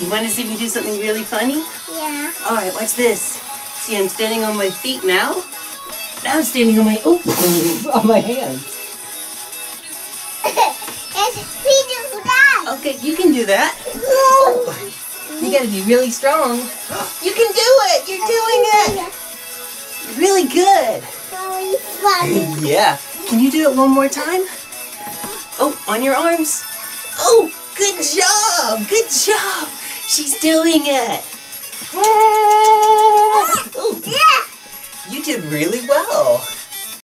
You want to see if you do something really funny? Yeah. All right, watch this. See, I'm standing on my feet now. Now I'm standing on my on my hands. Okay, you can do that. You gotta be really strong. You can do it. You're doing it. Really good. Yeah. Can you do it one more time? Oh, on your arms. Oh, good job. Good job. She's doing it. Oh, you did really well.